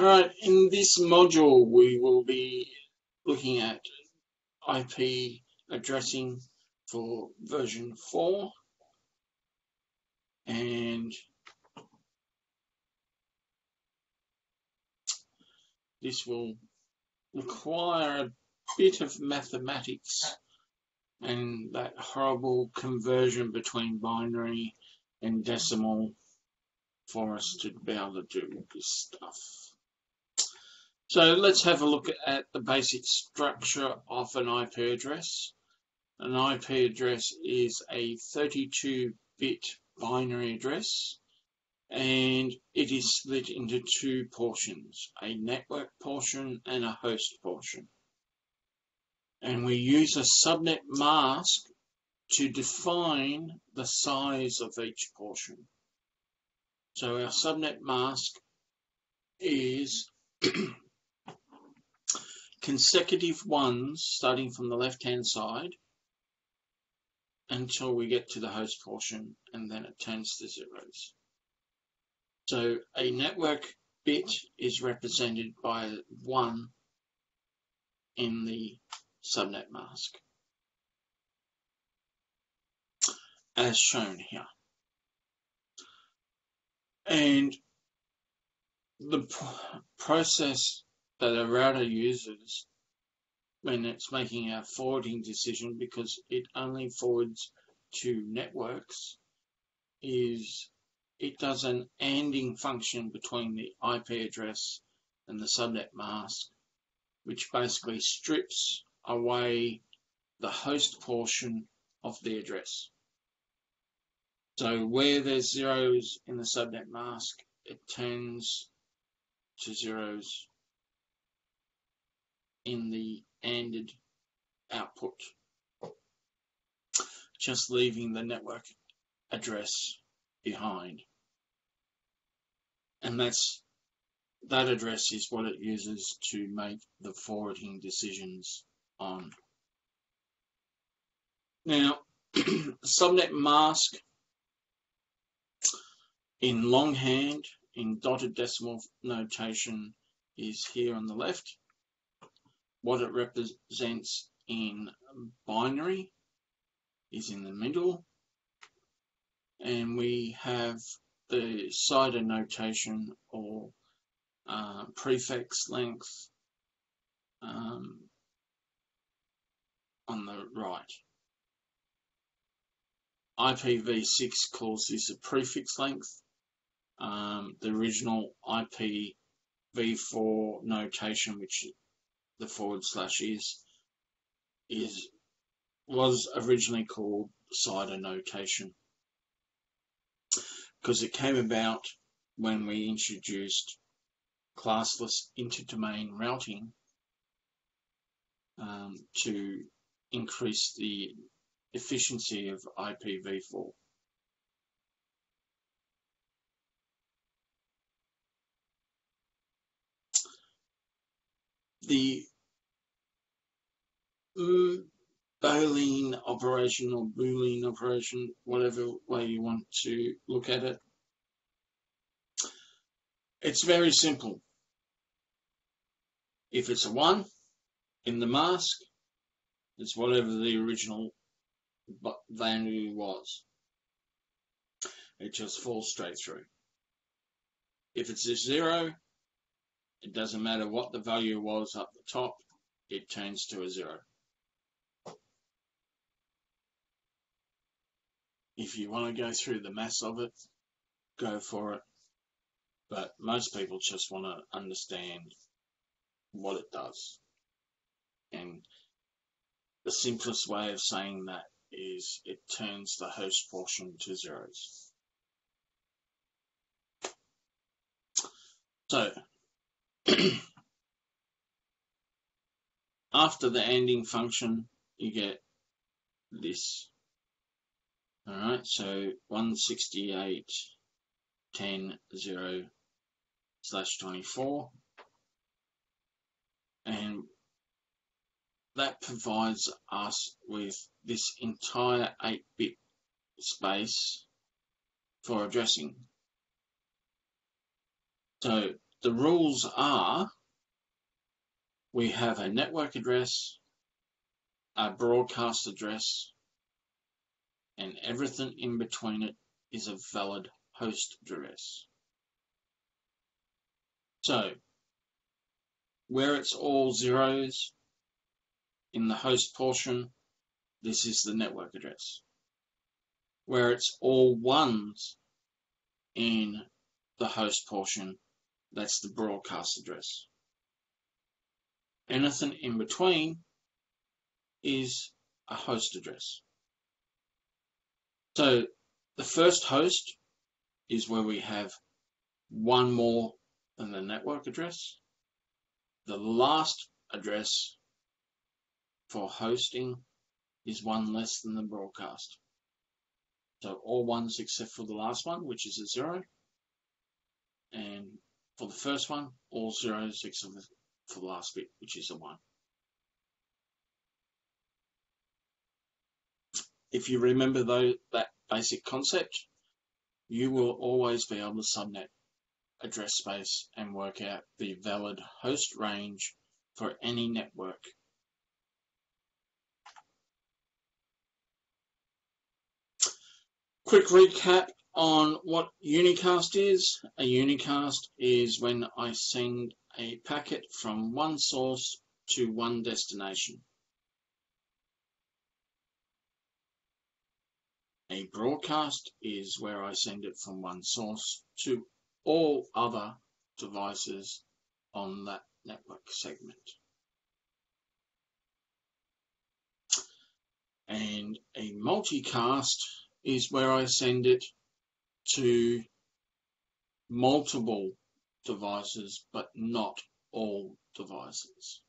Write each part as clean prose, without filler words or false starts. All right, in this module, we will be looking at IP addressing for version 4 and this will require a bit of mathematics and that horrible conversion between binary and decimal for us to be able to do this stuff. So let's have a look at the basic structure of an IP address. An IP address is a 32-bit binary address, and it is split into two portions, a network portion and a host portion. And we use a subnet mask to define the size of each portion. So our subnet mask is consecutive ones starting from the left-hand side until we get to the host portion, and then it turns to zeros. So a network bit is represented by 1 in the subnet mask, as shown here. And the process that a router uses when it's making a forwarding decision, because it only forwards to networks, is it does an ANDing function between the IP address and the subnet mask, which basically strips away the host portion of the address. So where there's zeros in the subnet mask, it turns to zeros in the ANDed output, just leaving the network address behind. And that address is what it uses to make the forwarding decisions on. Now, subnet mask in longhand, in dotted decimal notation, is here on the left. What it represents in binary is in the middle, and we have the CIDR notation, or prefix length, on the right. IPv6 calls this a prefix length. The original IPv4 notation, which the / was originally called CIDR notation, because it came about when we introduced classless interdomain routing to increase the efficiency of IPv4. The Boolean operation, or Boolean operation, whatever way you want to look at it, it's very simple. If it's a 1 in the mask, it's whatever the original value was. It just falls straight through. If it's a 0, it doesn't matter what the value was up the top, it turns to a 0. If you want to go through the maths of it, go for it. But most people just want to understand what it does. And the simplest way of saying that is it turns the host portion to zeros. So, after the ANDing function, you get this. All right, so 168.10.0/24, and that provides us with this entire 8-bit space for addressing. So The rules are, we have a network address, a broadcast address, and everything in between it is a valid host address. So, where it's all zeros in the host portion, this is the network address. Where it's all ones in the host portion, that's the broadcast address. Anything in between is a host address. So the first host is where we have one more than the network address. The last address for hosting is one less than the broadcast. So all ones except for the last one, which is a zero. And for the first one, all zeros except for the last bit, which is a one. If you remember though that basic concept, you will always be able to subnet address space and work out the valid host range for any network. Quick recap on what unicast is. A unicast is when I send a packet from one source to one destination. A broadcast is where I send it from one source to all other devices on that network segment. And a multicast is where I send it to multiple devices, but not all devices.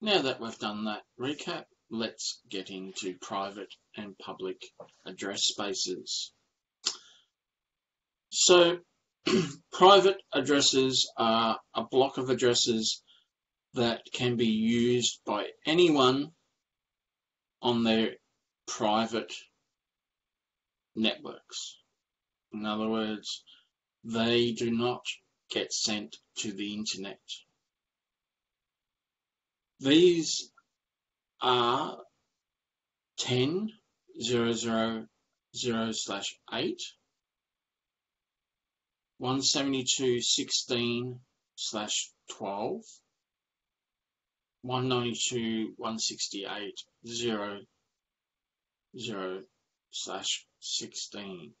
Now that we've done that recap, let's get into private and public address spaces. So private addresses are a block of addresses that can be used by anyone on their private networks. In other words, they do not get sent to the internet. These are 10.0.0.0/8, 172.16/12, 192.168.0.0/16,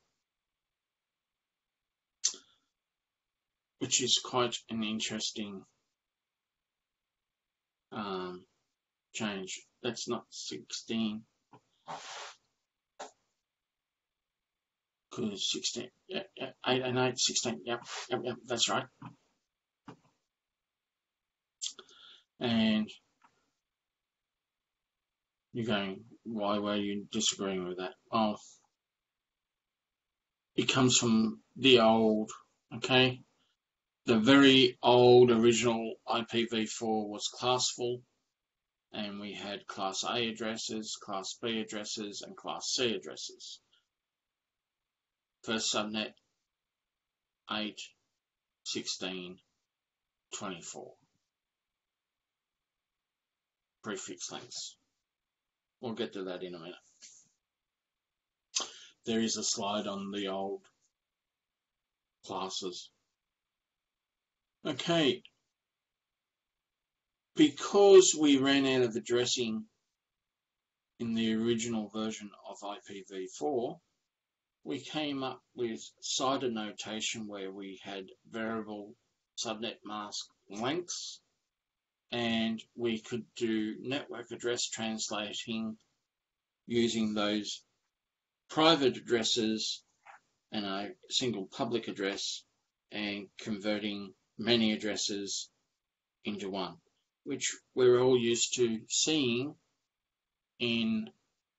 which is quite an interesting change. That's not 16, because 16, yeah, 8 and 8, 16, yep, that's right. And you're going, why were you disagreeing with that? Well, it comes from the old, okay? The very old original IPv4 was classful, and we had class A addresses, class B addresses, and class C addresses. First subnet, 8, 16, 24. Prefix lengths. We'll get to that in a minute. There is a slide on the old classes. Okay. Because we ran out of addressing in the original version of IPv4, we came up with CIDR notation where we had variable subnet mask lengths, and we could do network address translating using those private addresses and a single public address and converting many addresses into one, which we're all used to seeing in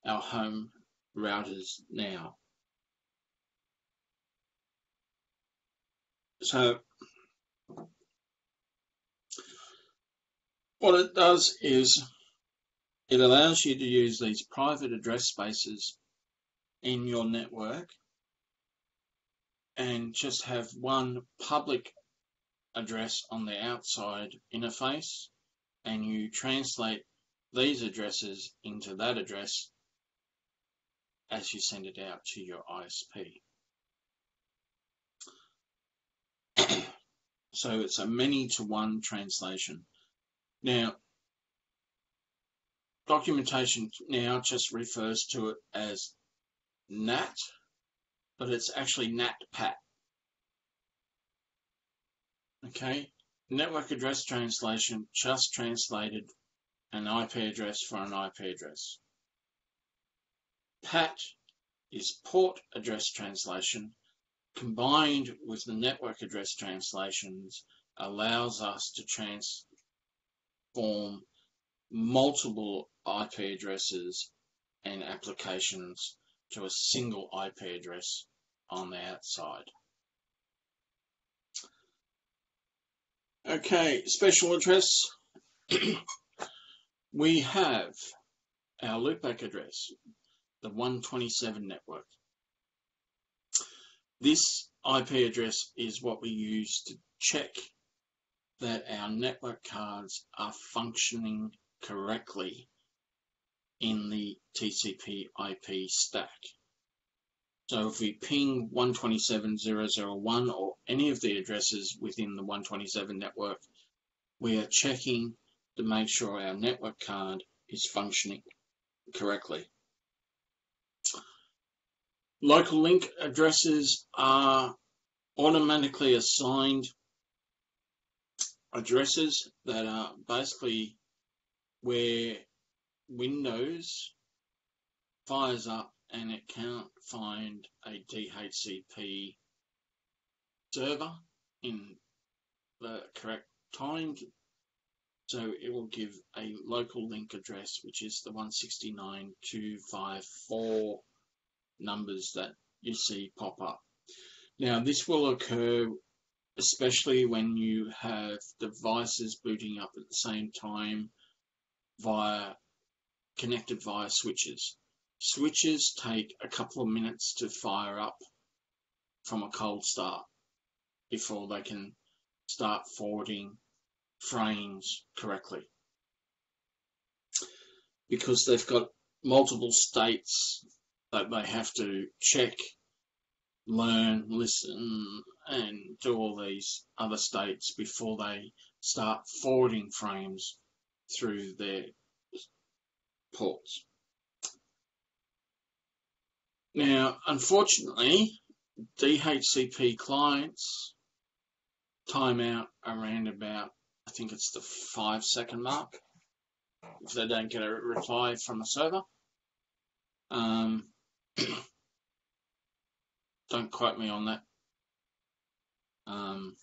our home routers now. So what it does is it allows you to use these private address spaces in your network and just have one public address on the outside interface, and you translate these addresses into that address as you send it out to your ISP. So it's a many-to-one translation. Now, documentation now just refers to it as NAT, but it's actually NAT PAT. Okay, network address translation just translated an IP address for an IP address. PAT is port address translation, combined with the network address translations, allows us to transform multiple IP addresses and applications to a single IP address on the outside. Okay, special address. We have our loopback address, the 127 network. This IP address is what we use to check that our network cards are functioning correctly in the TCP/IP stack. So if we ping 127.0.0.1 or any of the addresses within the 127 network, we are checking to make sure our network card is functioning correctly. Local link addresses are automatically assigned addresses that are basically where Windows fires up and it can't find a DHCP server in the correct time, so it will give a local link address, which is the 169.254 numbers that you see pop up. Now, this will occur especially when you have devices booting up at the same time connected via switches. Switches take a couple of minutes to fire up from a cold start before they can start forwarding frames correctly, because they've got multiple states that they have to check, learn, listen, and do all these other states before they start forwarding frames through their ports. Now, unfortunately, DHCP clients time out around about, I think it's the 5-second mark, if they don't get a reply from a server. Don't quote me on that. I'm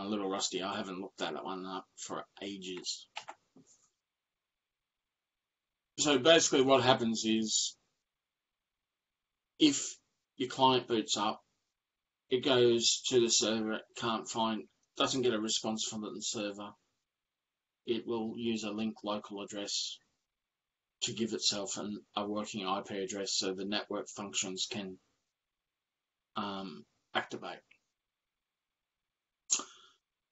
a little rusty. I haven't looked at that one up for ages. So basically what happens is, if your client boots up, it goes to the server, it can't find, doesn't get a response from the server, it will use a link local address to give itself a working IP address so the network functions can activate.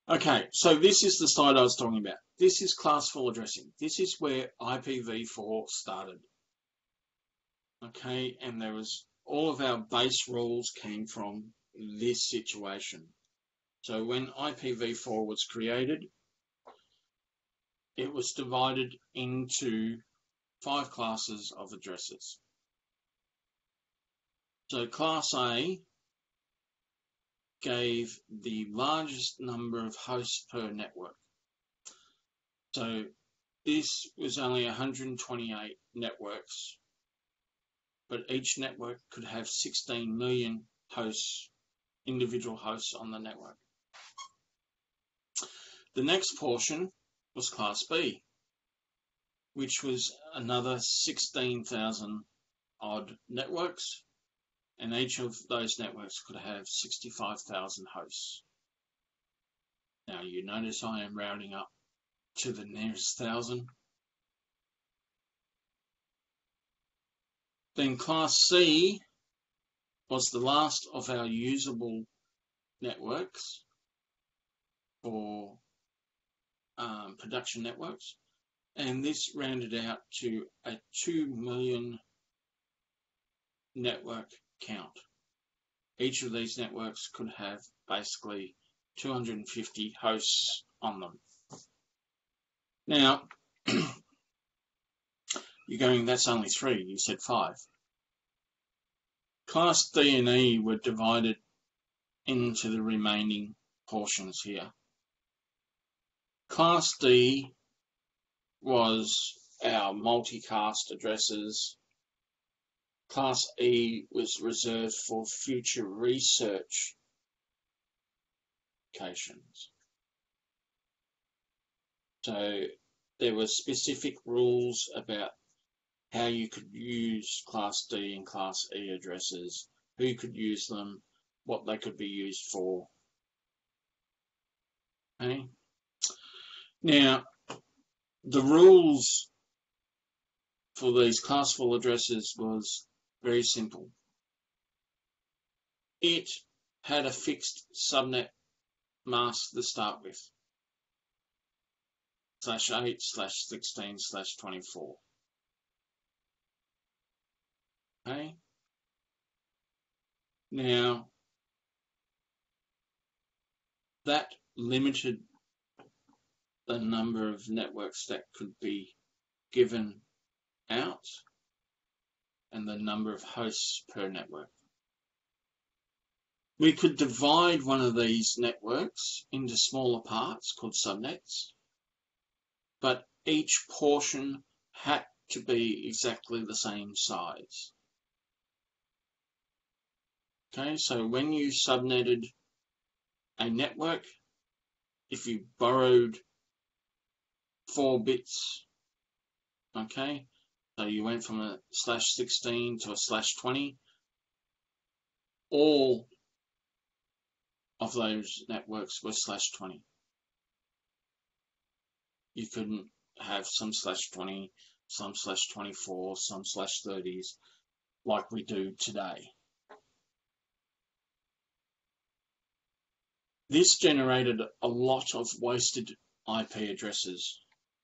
Okay, so this is the side I was talking about. This is class 4 addressing. This is where IPv4 started. Okay, and there was all of our base rules came from this situation. So when IPv4 was created, it was divided into 5 classes of addresses. So class A gave the largest number of hosts per network. So this was only 128 networks, but each network could have 16 million hosts, individual hosts on the network. The next portion was class B, which was another 16,000 odd networks, and each of those networks could have 65,000 hosts. Now, you notice I am rounding up to the nearest thousand. Then class C was the last of our usable networks for production networks, and this rounded out to a 2 million network count. Each of these networks could have basically 250 hosts on them. Now, you're going, that's only 3, you said 5. Class D and E were divided into the remaining portions here. Class D was our multicast addresses. Class E was reserved for future research applications. So there were specific rules about how you could use Class D and Class E addresses, who could use them, what they could be used for. Okay. Now, the rules for these classful addresses was very simple. It had a fixed subnet mask to start with, /8/16/24. Okay. Now, that limited the number of networks that could be given out and the number of hosts per network. We could divide one of these networks into smaller parts called subnets, but each portion had to be exactly the same size. Okay, so when you subnetted a network, if you borrowed 4 bits, okay, so you went from a /16 to a /20, all of those networks were /20. You couldn't have some /20, some /24, some /30s like we do today. This generated a lot of wasted IP addresses.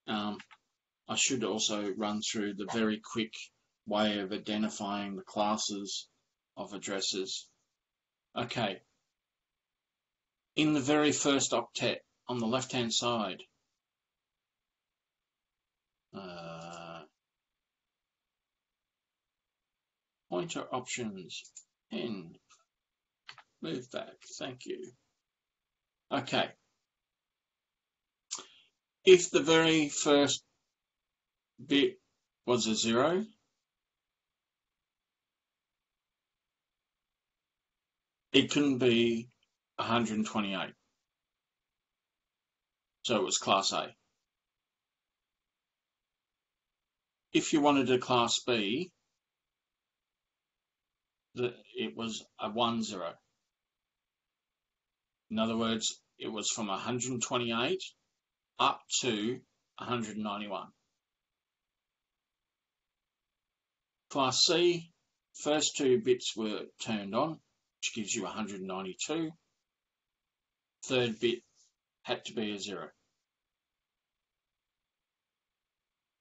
I should also run through the very quick way of identifying the classes of addresses. Okay. In the very first octet on the left-hand side, pointer options, N, move back, thank you. Okay. If the very first bit was a 0, it couldn't be 128. So it was Class A. If you wanted a Class B, it was a 10. In other words, it was from 128 up to 191. Class C, first 2 bits were turned on, which gives you 192. Third bit had to be a 0.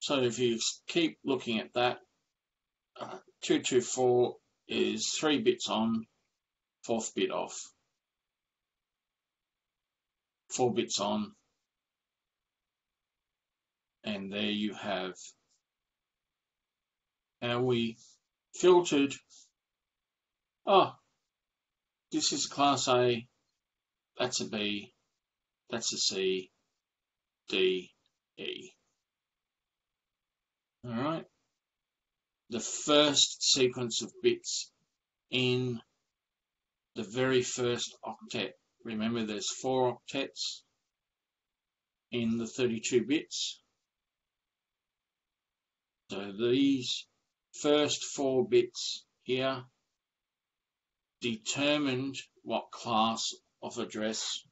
So if you keep looking at that, 224 is 3 bits on, 4th bit off. 4 bits on, and there you have how we filtered. Oh, this is Class A, that's a B, that's a C, D, E. All right, the first sequence of bits in the very first octet. Remember, there's 4 octets in the 32 bits. So these first 4 bits here determined what class of address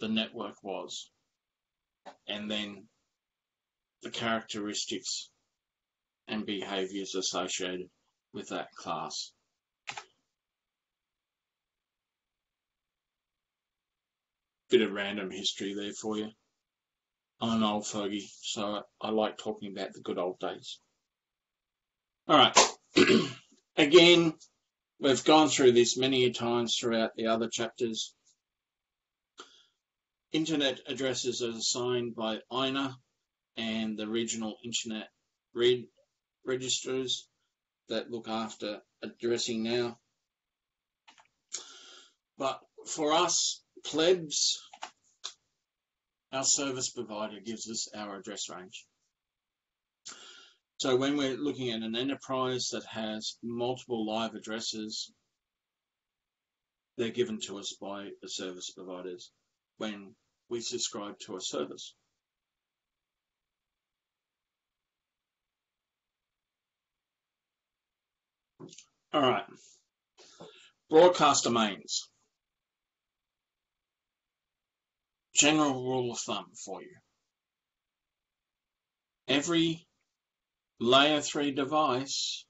the network was, and then the characteristics and behaviors associated with that class. bit of random history there for you. I'm an old fogey, so I like talking about the good old days. All right. Again, we've gone through this many times throughout the other chapters. Internet addresses are assigned by IANA and the regional internet registers that look after addressing now. But for us plebs, our service provider gives us our address range. So when we're looking at an enterprise that has multiple live addresses, they're given to us by the service providers when we subscribe to a service. All right, broadcast domains. General rule of thumb for you. Every layer 3 device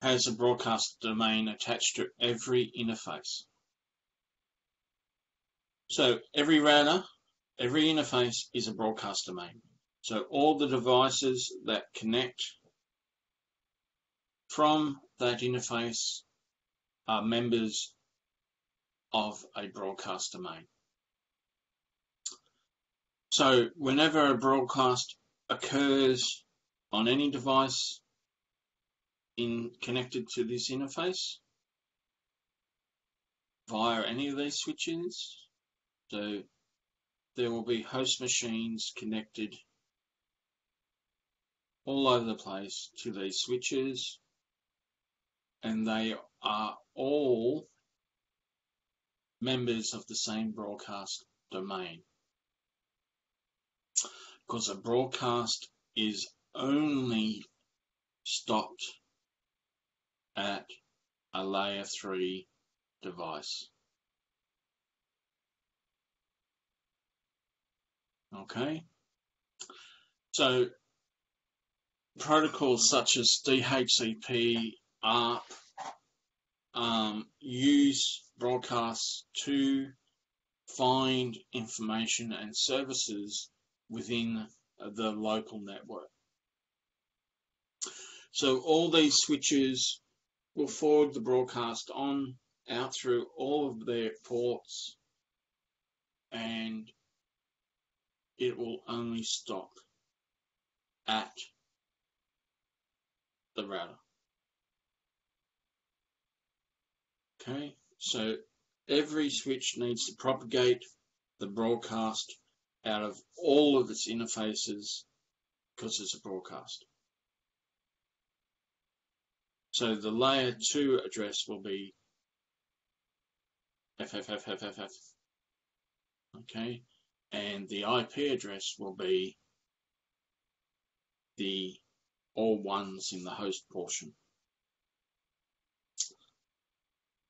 has a broadcast domain attached to every interface. So every router, every interface is a broadcast domain. So all the devices that connect from that interface are members of a broadcast domain. So whenever a broadcast occurs on any device connected to this interface via any of these switches, so there will be host machines connected all over the place to these switches, and they are all members of the same broadcast domain, because a broadcast is only stopped at a layer 3 device. Okay, so protocols such as DHCP, ARP, use broadcasts to find information and services within the local network. So all these switches will forward the broadcast on out through all of their ports, and it will only stop at the router. Okay, so every switch needs to propagate the broadcast out of all of its interfaces because it's a broadcast. So the layer 2 address will be FFFFFF, okay, and the IP address will be the all ones in the host portion.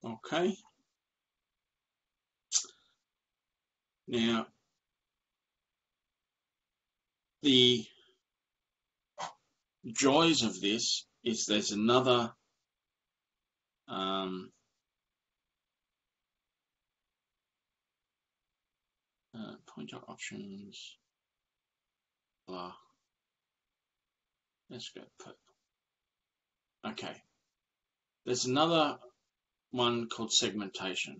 Okay, now the joys of this is there's another pointer options, blah, let's go purple. Okay, there's another one called segmentation.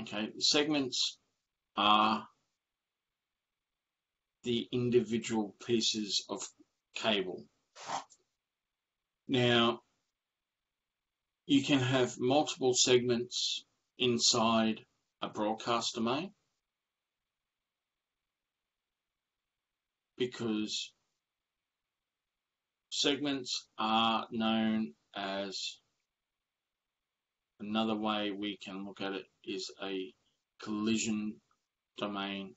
Okay, segments are the individual pieces of cable. Now, you can have multiple segments inside a broadcast domain because segments are known as, another way we can look at it is a collision domain.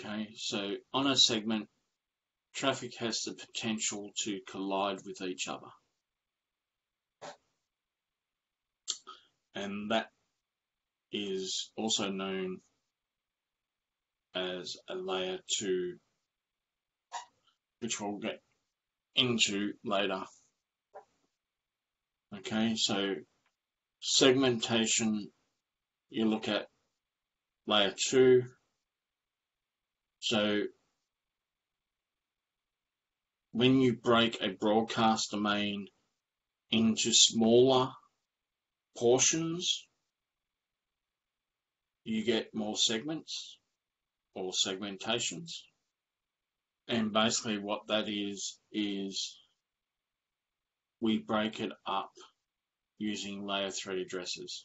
Okay, so on a segment, traffic has the potential to collide with each other. And that is also known as a layer 2, which we'll get into later. Okay, so segmentation, you look at layer 2. So when you break a broadcast domain into smaller portions, you get more segments or segmentations. And basically what that is we break it up using layer 3 addresses.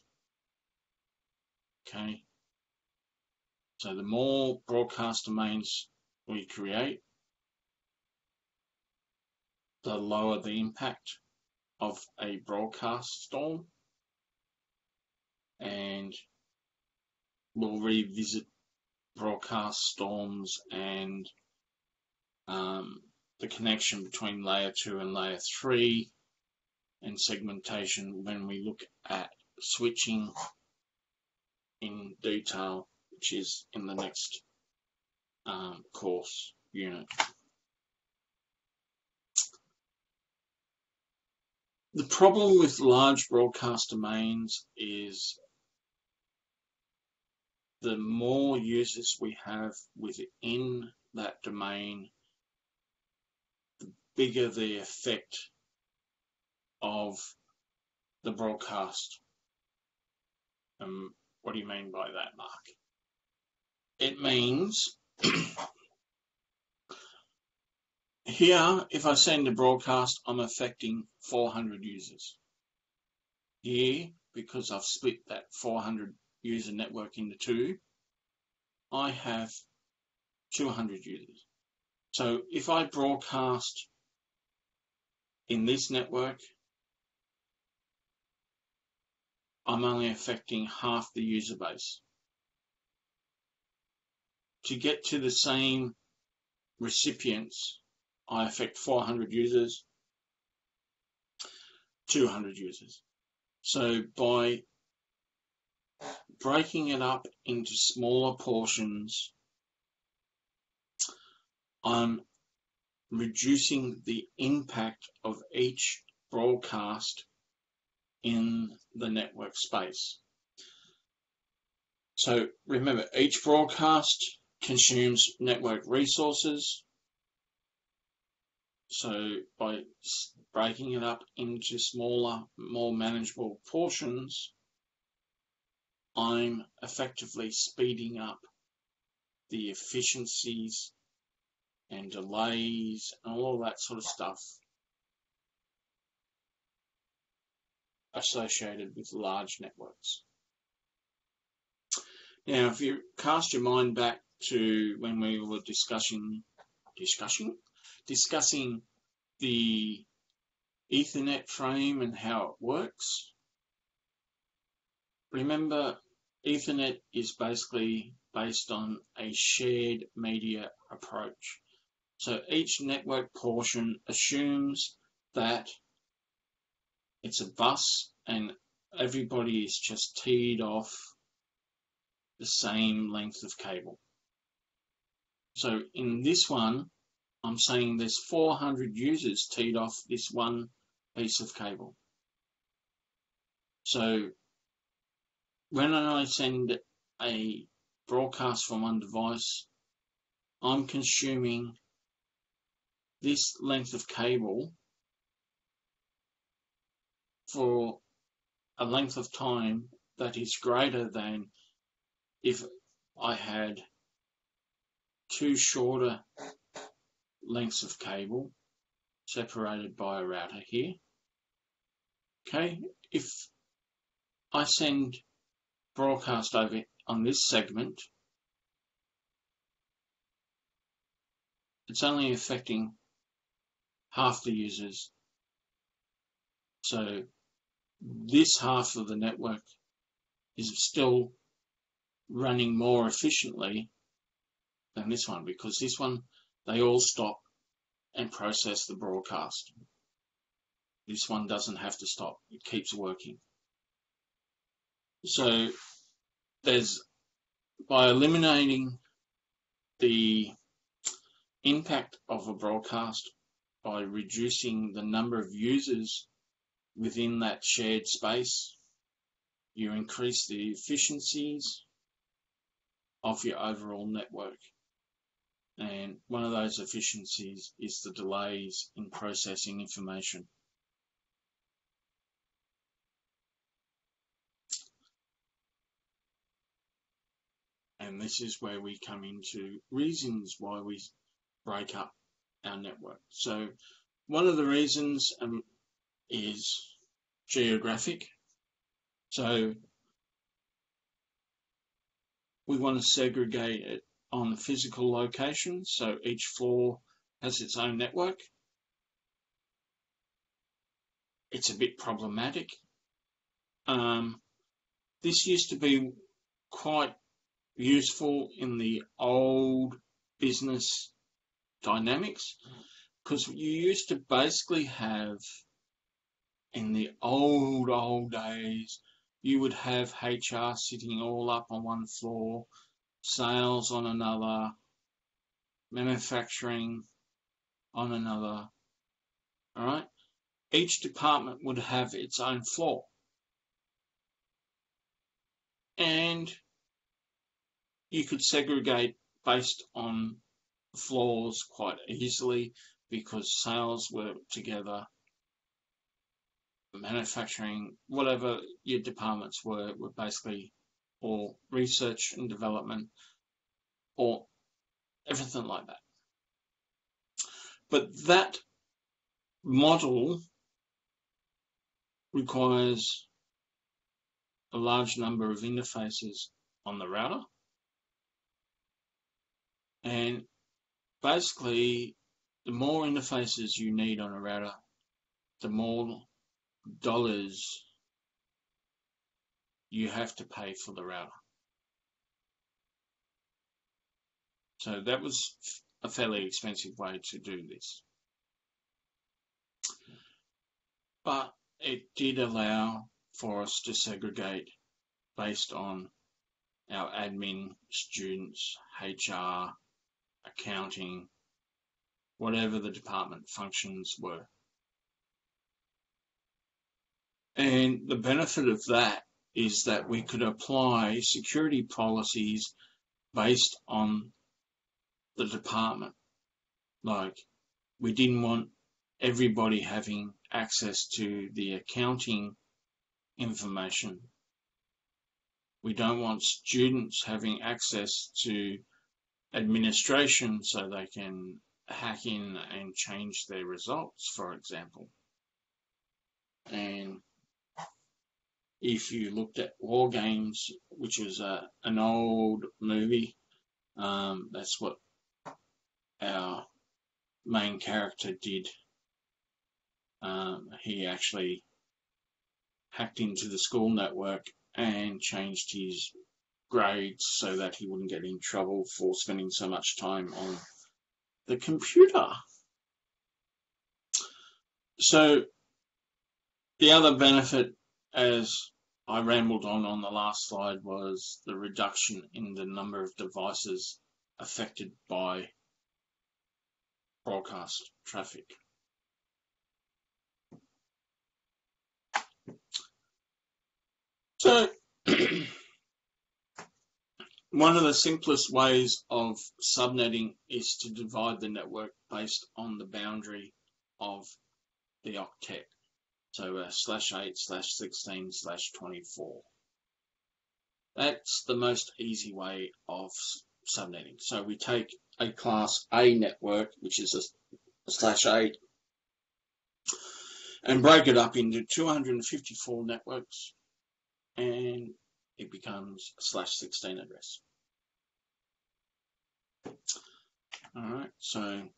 Okay, so the more broadcast domains we create, the lower the impact of a broadcast storm, and we'll revisit broadcast storms and the connection between layer 2 and layer 3 and segmentation when we look at switching in detail, which is in the next course unit. The problem with large broadcast domains is the more users we have within that domain, the bigger the effect of the broadcast. What do you mean by that, Mark? It means here, if I send a broadcast, I'm affecting 400 users. Here, because I've split that 400 user network into two, I have 200 users. So if I broadcast in this network, I'm only affecting half the user base. To get to the same recipients, I affect 400 users, 200 users. So by breaking it up into smaller portions, I'm reducing the impact of each broadcast in the network space. So remember, each broadcast consumes network resources. So by breaking it up into smaller, more manageable portions, I'm effectively speeding up the efficiencies and delays and all that sort of stuff associated with large networks. Now, if you cast your mind back to when we were discussing the Ethernet frame and how it works, remember Ethernet is basically based on a shared media approach. So each network portion assumes that it's a bus and everybody is just teed off the same length of cable. So in this one, I'm saying there's 400 users teed off this one piece of cable. So when I send a broadcast from one device, I'm consuming this length of cable for a length of time that is greater than if I had two shorter lengths of cable separated by a router here. Okay, if I send broadcast over on this segment, it's only affecting half the users. So this half of the network is still running more efficiently than this one, because this one, they all stop and process the broadcast. This one doesn't have to stop, it keeps working. So there's, by eliminating the impact of a broadcast, by reducing the number of users within that shared space. You increase the efficiencies of your overall network. And one of those efficiencies is the delays in processing information. And this is where we come into reasons why we break up our network. So one of the reasons is geographic. So we want to segregate it on physical locations, so each floor has its own network. It's a bit problematic. This used to be quite useful in the old business dynamics, because you used to basically have, in the old days, you would have HR sitting all up on one floor, sales on another, manufacturing on another. All right, each department would have its own floor, and you could segregate based on floors quite easily, because sales were together, manufacturing, whatever your departments were basically, or research and development, or everything like that. But that model requires a large number of interfaces on the router, and basically the more interfaces you need on a router, the more dollars you have to pay for the router. So that was a fairly expensive way to do this, but it did allow for us to segregate based on our admin, students, HR, accounting, whatever the department functions were. And the benefit of that is that we could apply security policies based on the department. Like, we didn't want everybody having access to the accounting information. We don't want students having access to administration so they can hack in and change their results, for example. And if you looked at War Games, which was an old movie, that's what our main character did. He actually hacked into the school network and changed his grades so that he wouldn't get in trouble for spending so much time on the computer. So the other benefit, as I rambled on the last slide, was the reduction in the number of devices affected by broadcast traffic. So one of the simplest ways of subnetting is to divide the network based on the boundary of the octet. So /8/16/24. That's the most easy way of subnetting. So we take a class A network, which is a /8, and break it up into 254 networks, and it becomes a /16 address. All right, so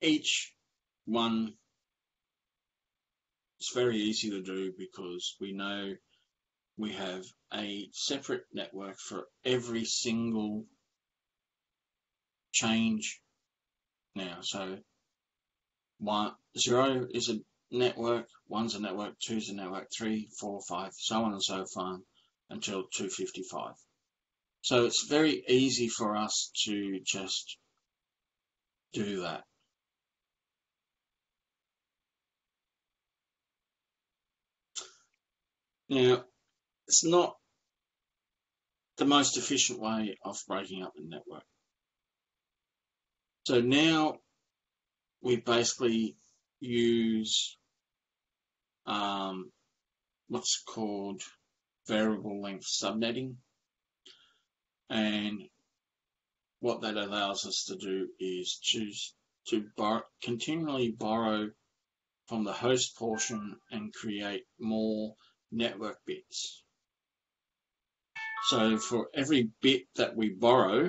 each one, it's very easy to do because we know we have a separate network for every single change now. So 1, 0 is a network, 1's a network, 2's a network, 3, 4, 5, so on and so far until 255. So it's very easy for us to just do that. Now, it's not the most efficient way of breaking up the network. So now we basically use what's called variable length subnetting, and what that allows us to do is choose to continually borrow from the host portion and create more network bits. So for every bit that we borrow,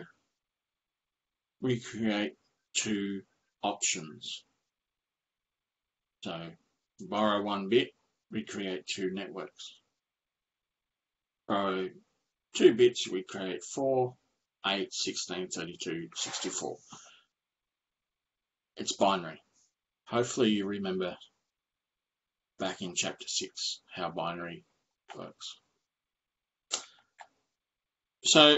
we create two options. So borrow one bit, we create two networks. Borrow two bits, we create 4, 8, 16, 32, 64. It's binary. Hopefully you remember back in chapter 6 how binary works. So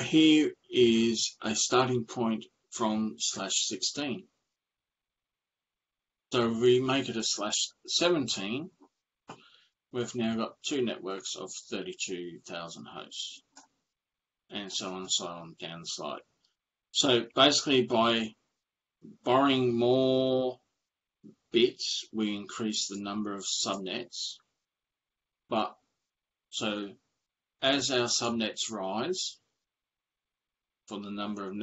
here is a starting point from /16. So if we make it a /17, we've now got two networks of 32,000 hosts, and so on down the slide. So basically by borrowing more bits, we increase the number of subnets, but so as our subnets rise for the number of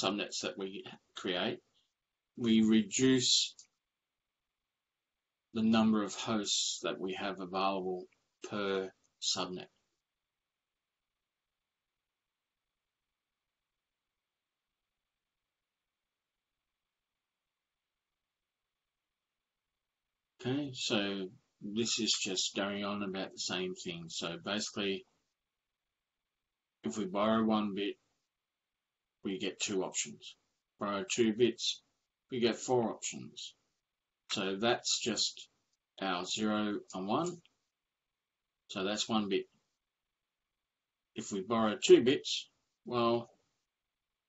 subnets that we create, we reduce the number of hosts that we have available per subnet. Okay, so this is just going on about the same thing. So basically, if we borrow one bit, we get two options. Borrow two bits, we get four options. So that's just our 0 and 1. So that's one bit. If we borrow two bits, well,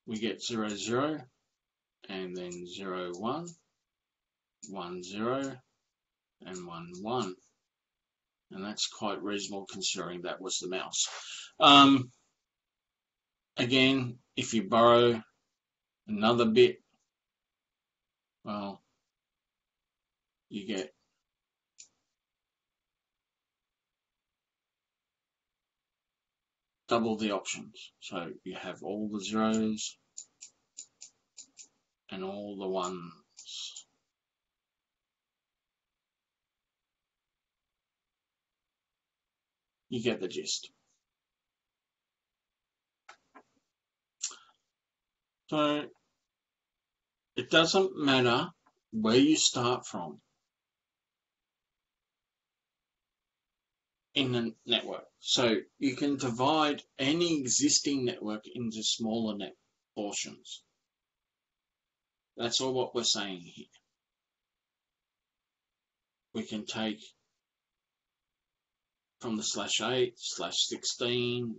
we get 0, 0, and then 0, 1, 1, 0, and 1, 1, and that's quite reasonable considering that was the mouse. Again, if you borrow another bit, well, you get 2 the options. So you have all the 0s and all the 1s. You get the gist. So it doesn't matter where you start from in the network. So you can divide any existing network into smaller net portions. That's all what we're saying here. We can take from the /8, /16,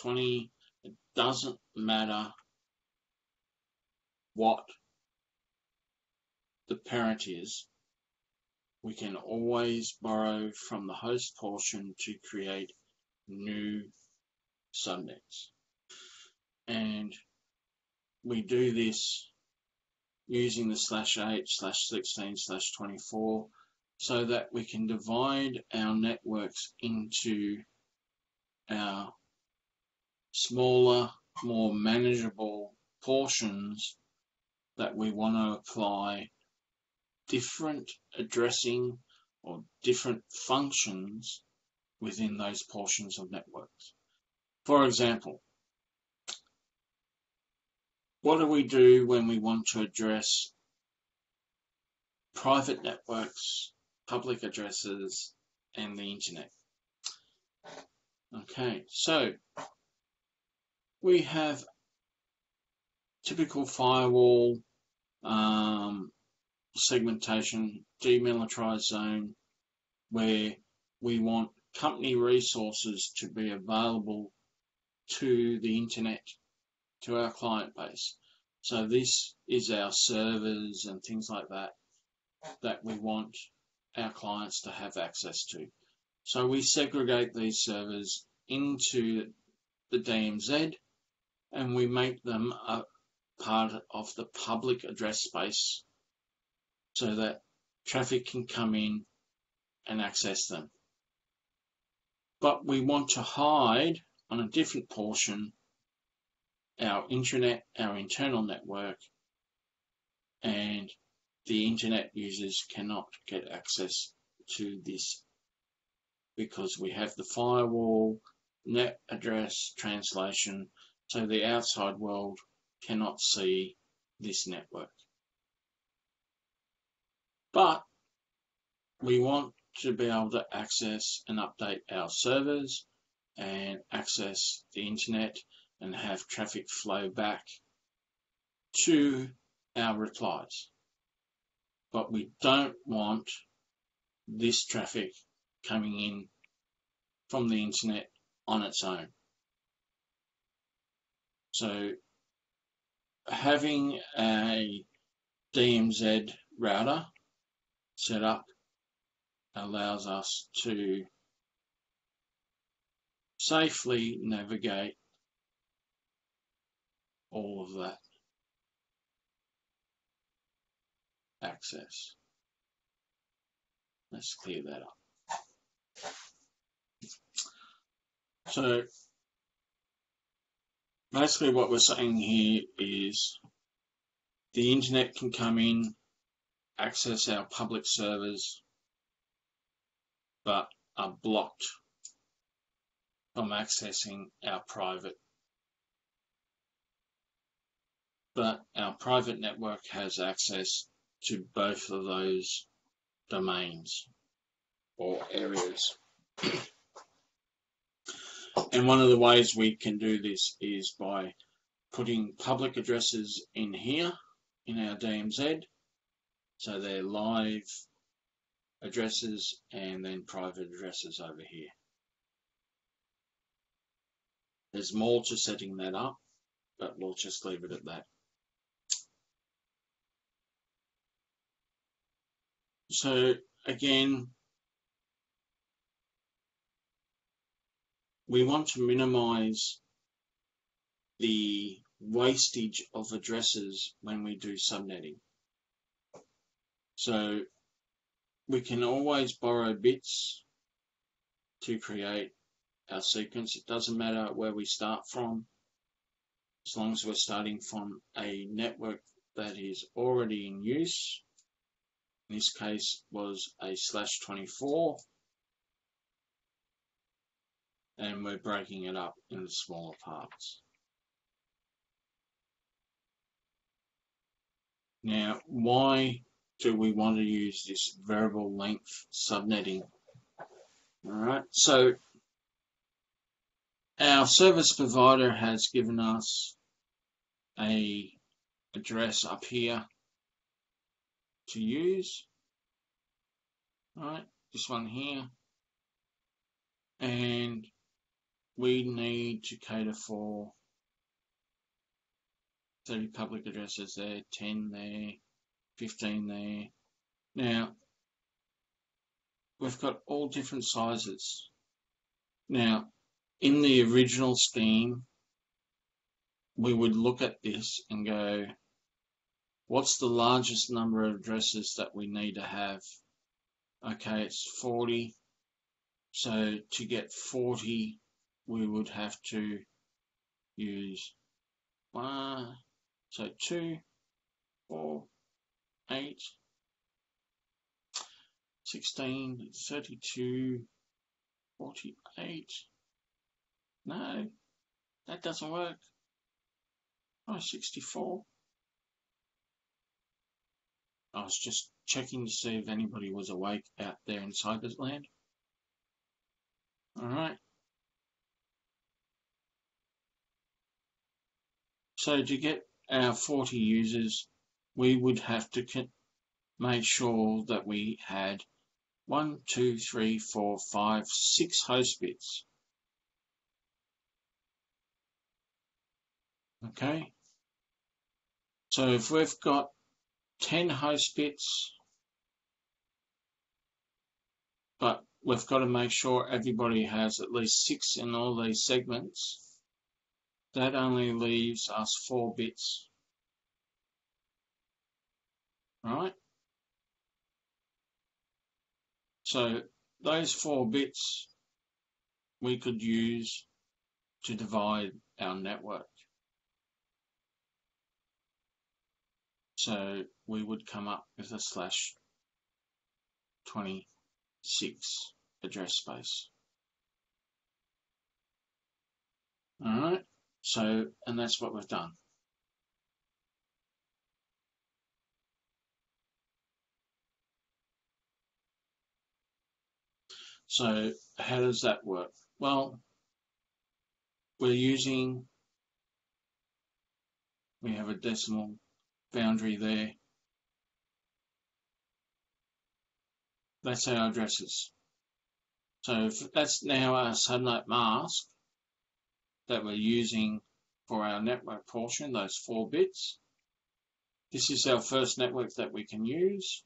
/20, it doesn't matter what the parent is. We can always borrow from the host portion to create new subnets. And we do this using the /8, /16, /24. So that we can divide our networks into our smaller, more manageable portions that we want to apply different addressing or different functions within those portions of networks. For example, what do we do when we want to address private networks, public addresses, and the internet? Okay, so we have typical firewall segmentation, demilitarized zone, where we want company resources to be available to the internet, to our client base. So this is our servers and things like that that we want our clients to have access to. So we segregate these servers into the DMZ and we make them a part of the public address space so that traffic can come in and access them. But we want to hide on a different portion our intranet, our internal network, and the internet users cannot get access to this because we have the firewall, net address translation, so the outside world cannot see this network. But we want to be able to access and update our servers and access the internet and have traffic flow back to our replies. But we don't want this traffic coming in from the internet on its own. So having a DMZ router set up allows us to safely navigate all of that access. Let's clear that up. So basically what we're saying here is the internet can come in, access our public servers, but are blocked from accessing our private. But our private network has access to both of those domains or areas. And one of the ways we can do this is by putting public addresses in here in our DMZ. So they're live addresses, and then private addresses over here. There's more to setting that up, but we'll just leave it at that. So again, we want to minimize the wastage of addresses when we do subnetting. So we can always borrow bits to create our sequence. It doesn't matter where we start from, as long as we're starting from a network that is already in use. In this case was a /24, and we're breaking it up into smaller parts. Now, why do we want to use this variable length subnetting? Alright, so our service provider has given us an address up here to use. Alright, this one here. And we need to cater for 30 public addresses there, 10 there, 15 there. Now, we've got all different sizes. Now, in the original scheme, we would look at this and go, what's the largest number of addresses that we need to have? Okay, it's 40. So to get 40, we would have to use 1, so 2, 4, 8, 16, 32, 48. No, that doesn't work. Oh, 64. I was just checking to see if anybody was awake out there in Cyberland. All right. So to get our 40 users, we would have to make sure that we had 1, 2, 3, 4, 5, 6 host bits. Okay. So if we've got 10 host bits, but we've got to make sure everybody has at least 6 in all these segments, that only leaves us 4 bits. Right? So those 4 bits we could use to divide our network. So we would come up with a /26 address space. All right, so, and that's what we've done. So how does that work? Well, we have a decimal boundary there. That's our addresses. So if that's now our subnet mask that we're using for our network portion, those 4 bits. This is our first network that we can use.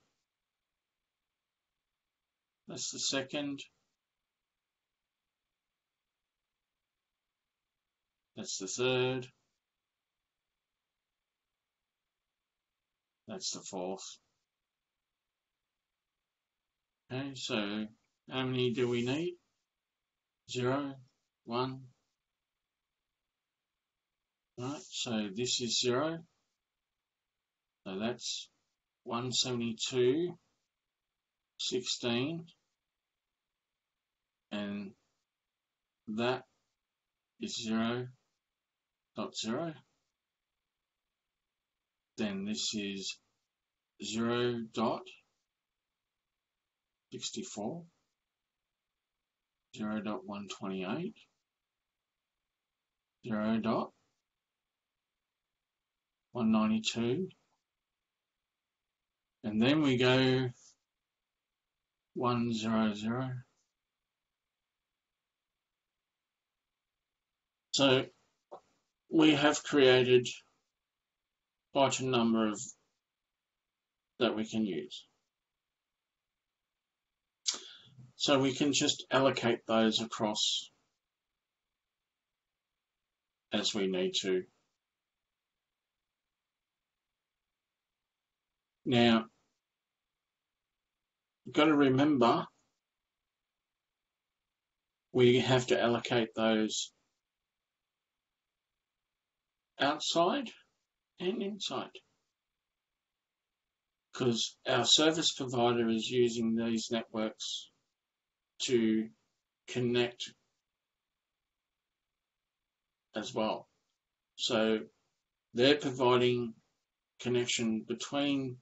That's the second. That's the third. That's the fourth. Okay, so how many do we need? 0, 1. Right, so this is 0. So that's 172.16. And that is 0.0. Then this is 0.64, 0.128, 0.192, and then we go 100. So we have created quite a number of that we can use. So we can just allocate those across as we need to. Now, you've got to remember we have to allocate those outside and inside, because our service provider is using these networks to connect as well. So they're providing connection between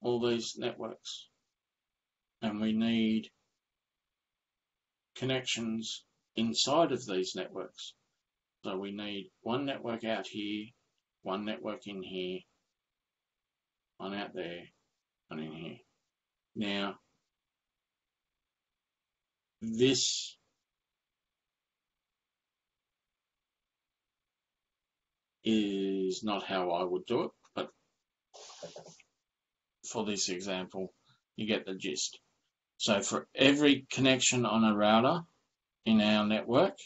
all these networks, and we need connections inside of these networks. So we need one network out here, one network in here, one out there, one in here. Now, this is not how I would do it, but for this example, you get the gist. So for every connection on a router in our network,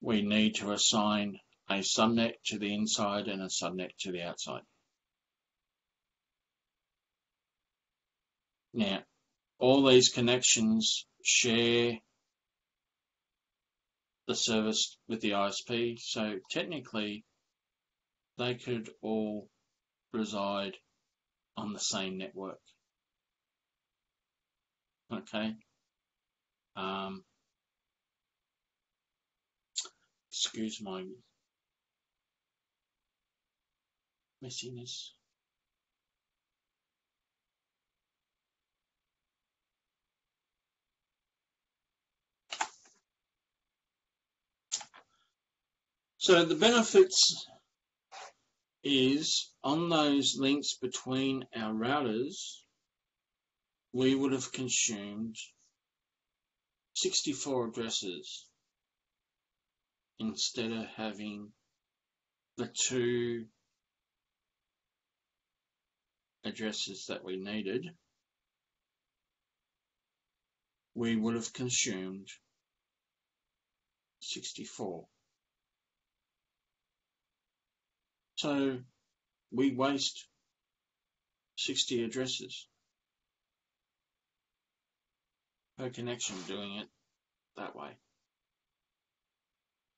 we need to assign a subnet to the inside and a subnet to the outside. Now, all these connections share the service with the ISP, so technically they could all reside on the same network. Okay. Excuse my messiness. So the benefits is on those links between our routers, we would have consumed 64 addresses instead of having the 2 addresses that we needed, we would have consumed 64. So we waste 60 addresses per connection doing it that way,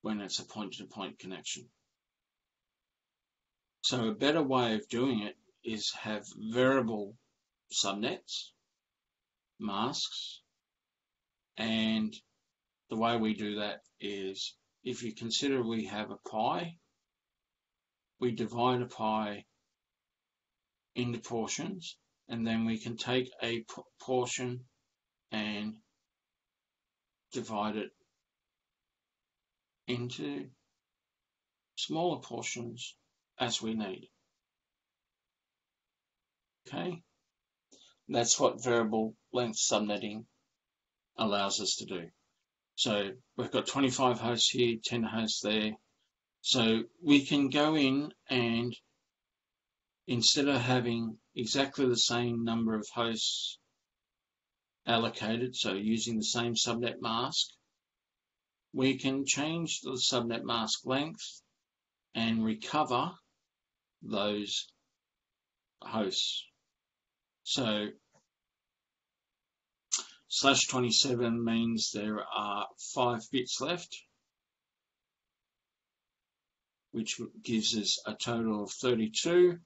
when it's a point-to-point connection. So a better way of doing it is have variable subnets, masks, and the way we do that is, if you consider we have a pie, we divide a pie into portions, and then we can take a portion and divide it into smaller portions as we need. Okay, that's what variable length subnetting allows us to do. So we've got 25 hosts here, 10 hosts there. So we can go in and, instead of having exactly the same number of hosts allocated, so using the same subnet mask, we can change the subnet mask length and recover those hosts. So /27 means there are 5 bits left, which gives us a total of 32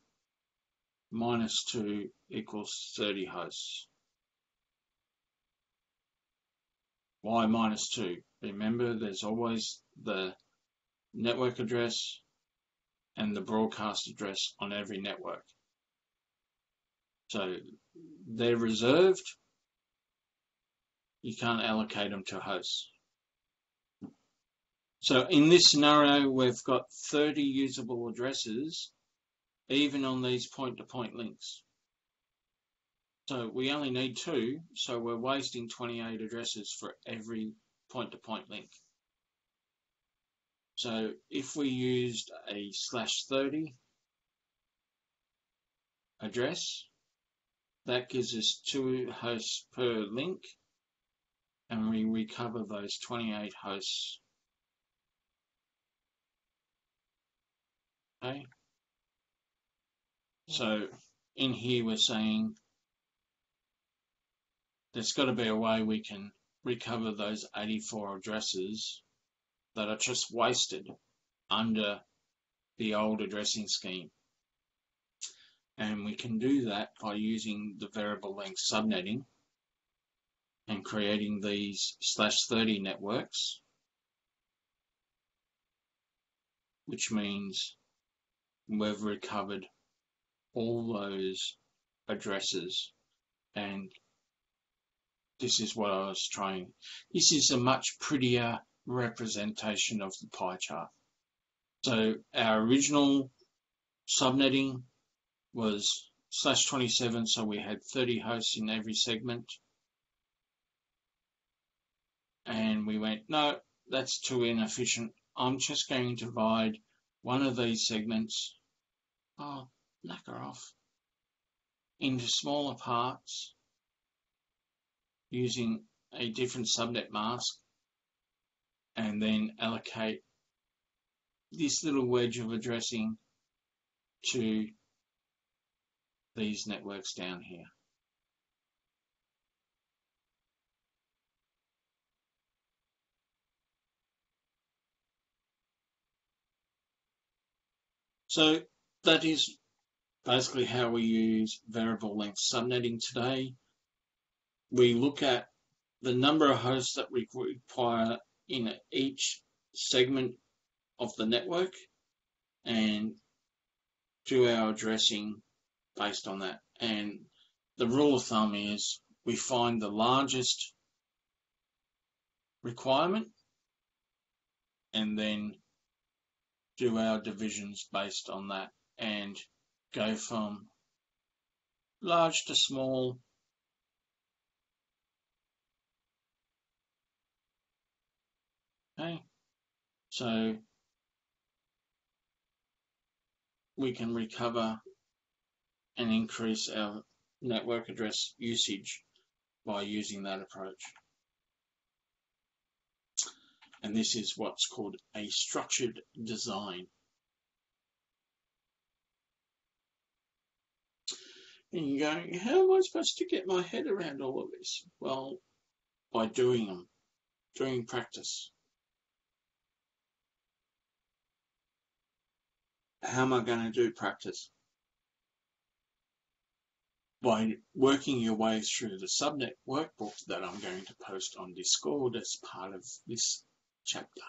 minus 2 equals 30 hosts. Why minus 2? Remember, there's always the network address and the broadcast address on every network. So they're reserved. You can't allocate them to hosts. So in this scenario, we've got 30 usable addresses, even on these point-to-point links. So we only need 2, so we're wasting 28 addresses for every point-to-point link. So if we used a /30 address, that gives us 2 hosts per link, and we recover those 28 hosts. Okay. So in here we're saying there's got to be a way we can recover those 84 addresses that are just wasted under the old addressing scheme. And we can do that by using the variable length subnetting and creating these /30 networks, which means we've recovered all those addresses. And this is what I was trying. This is a much prettier representation of the pie chart. So our original subnetting was /27, so we had 30 hosts in every segment. And we went, no, that's too inefficient. I'm just going to divide one of these segments, oh, knacker off, into smaller parts using a different subnet mask, and then allocate this little wedge of addressing to these networks down here. So that is basically how we use variable length subnetting today. We look at the number of hosts that we require in each segment of the network and do our addressing based on that. And the rule of thumb is we find the largest requirement and then do our divisions based on that and go from large to small . Okay, so we can recover and increase our network address usage by using that approach. And this is what's called a structured design. And you're going, how am I supposed to get my head around all of this? Well, by doing them, doing practice. How am I going to do practice? By working your way through the subnet workbook that I'm going to post on Discord as part of this chapter.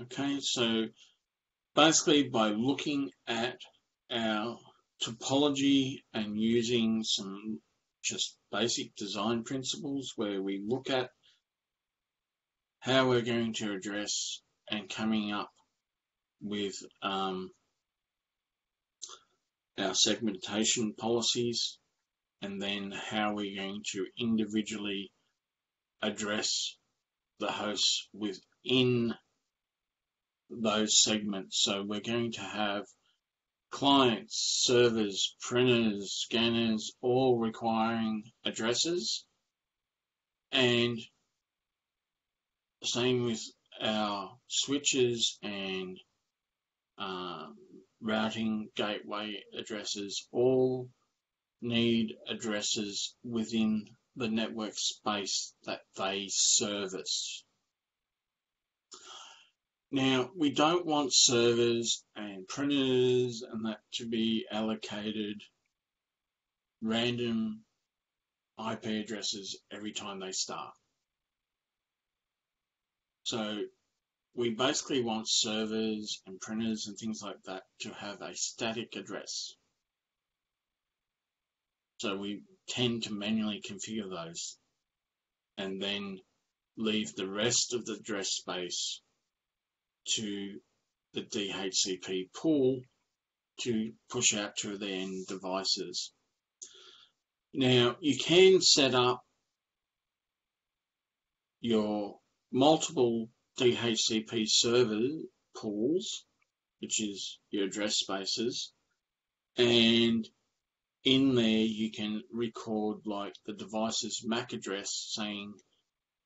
Okay, so basically by looking at our topology and using some just basic design principles where we look at how we're going to address and coming up with our segmentation policies, and then how we're going to individually address the hosts within those segments. So we're going to have clients, servers, printers, scanners, all requiring addresses, and same with our switches and routing gateway addresses, all need addresses within the network space that they service. Now, we don't want servers and printers and that to be allocated random IP addresses every time they start. So we basically want servers and printers and things like that to have a static address. So we tend to manually configure those and then leave the rest of the address space to the DHCP pool to push out to the end devices. Now, you can set up your multiple DHCP server pools, which is your address spaces, and in there you can record like the device's MAC address, saying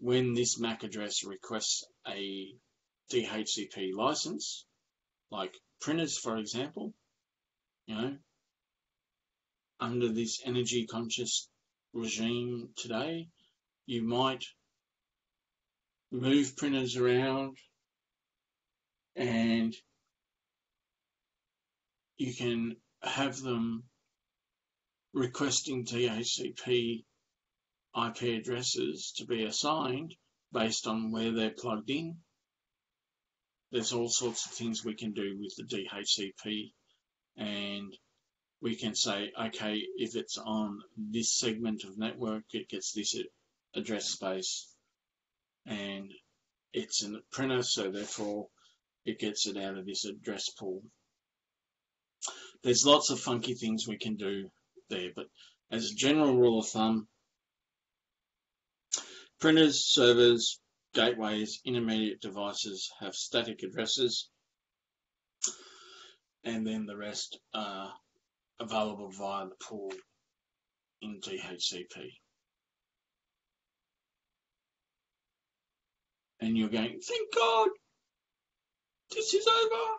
when this MAC address requests a DHCP license, like printers for example, you know, under this energy conscious regime today, you might move printers around, and you can have them requesting DHCP IP addresses to be assigned based on where they're plugged in. There's all sorts of things we can do with the DHCP, and we can say, okay, if it's on this segment of network, it gets this address space. And it's in the printer, so therefore it gets it out of this address pool. There's lots of funky things we can do there, but as a general rule of thumb, printers, servers, gateways, intermediate devices have static addresses, and then the rest are available via the pool in DHCP. And you're going, thank God, this is over.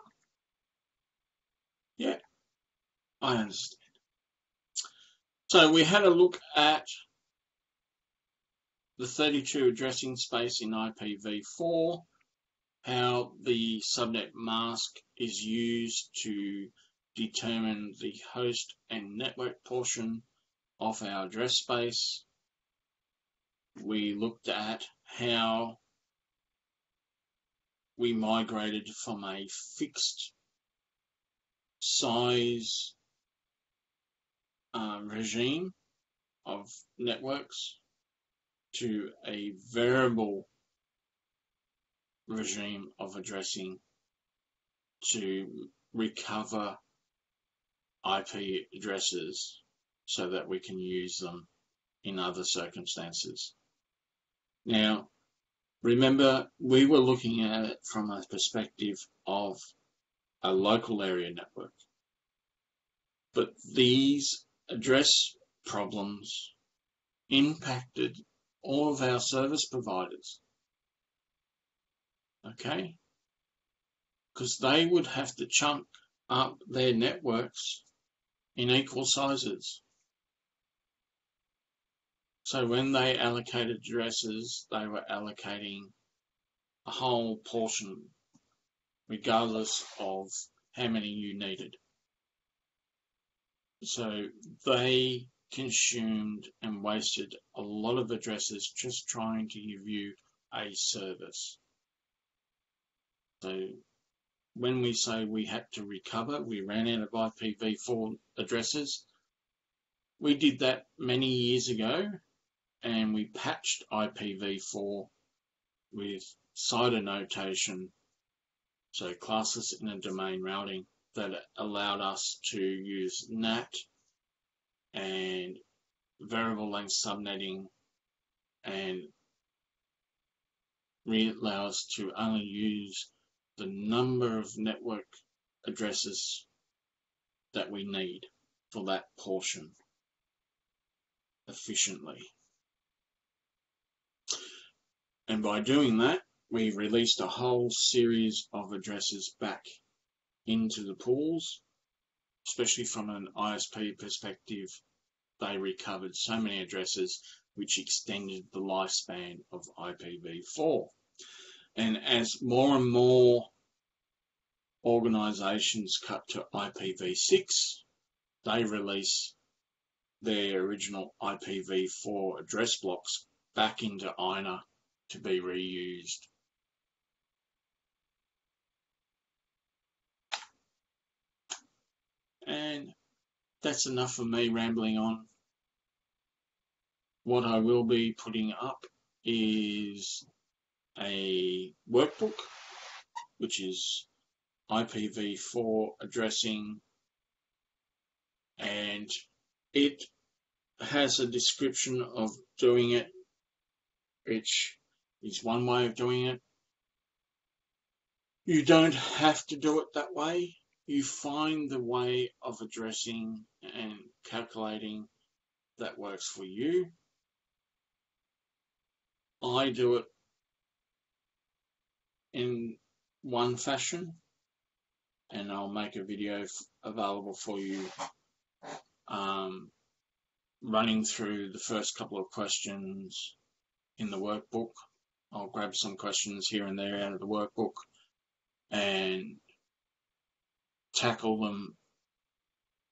Yeah, I understand. So we had a look at the 32 addressing space in IPv4, how the subnet mask is used to determine the host and network portion of our address space. We looked at how we migrated from a fixed size regime of networks to a variable regime of addressing to recover IP addresses so that we can use them in other circumstances. Now, remember, we were looking at it from a perspective of a local area network. But these address problems impacted all of our service providers, okay? Because they would have to chunk up their networks in equal sizes. So when they allocated addresses, they were allocating a whole portion, regardless of how many you needed. So they consumed and wasted a lot of addresses just trying to give you a service. So when we say we had to recover, we ran out of IPv4 addresses. We did that many years ago, and we patched IPv4 with CIDR notation, so classless inner domain routing, that allowed us to use NAT and variable length subnetting, and really allow us to only use the number of network addresses that we need for that portion efficiently. And by doing that, we released a whole series of addresses back into the pools, especially from an ISP perspective. They recovered so many addresses, which extended the lifespan of IPv4. And as more and more organizations cut to IPv6, they release their original IPv4 address blocks back into IANA to be reused. And that's enough of me rambling on. What I will be putting up is a workbook, which is IPv4 addressing, and it has a description of doing it, which is one way of doing it. You don't have to do it that way. You find the way of addressing and calculating that works for you. I do it in one fashion, and I'll make a video available for you running through the first couple of questions in the workbook. I'll grab some questions here and there out of the workbook and tackle them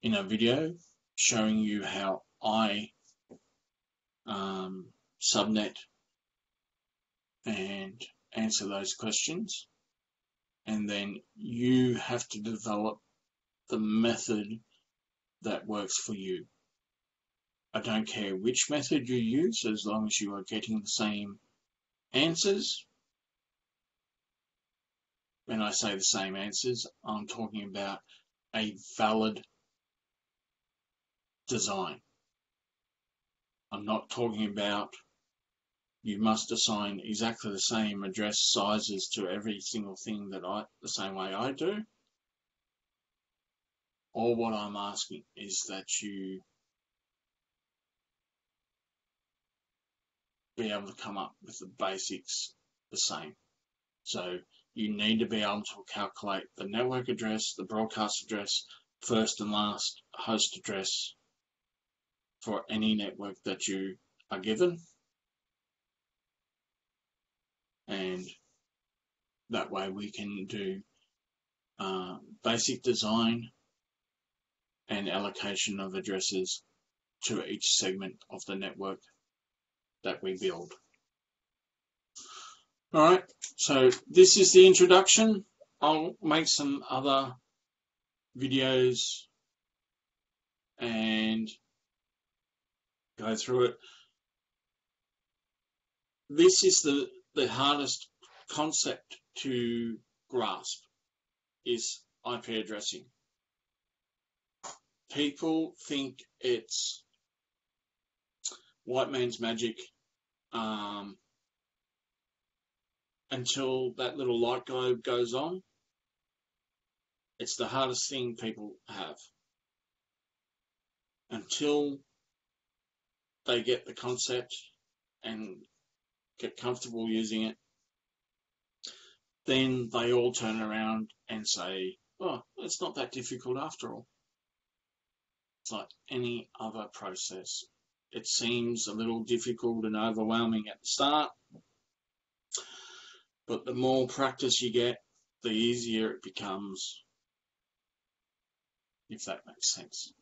in a video showing you how I subnet and answer those questions, and then you have to develop the method that works for you. I don't care which method you use, as long as you are getting the same answers. When I say the same answers, I'm talking about a valid design. I'm not talking about you must assign exactly the same address sizes to every single thing that the same way I do. All what I'm asking is that you be able to come up with the basics the same. So you need to be able to calculate the network address, the broadcast address, first and last host address for any network that you are given. And that way we can do basic design and allocation of addresses to each segment of the network that we build. All right, so this is the introduction. I'll make some other videos and go through it. This is the hardest concept to grasp, is IP addressing. People think it's white man's magic, until that little light globe goes on, It's the hardest thing people have. Until they get the concept and get comfortable using it, then they all turn around and say, oh, it's not that difficult after all. It's like any other process. It seems a little difficult and overwhelming at the start, but the more practice you get, the easier it becomes, if that makes sense.